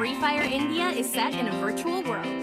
Free Fire India is set in a virtual world.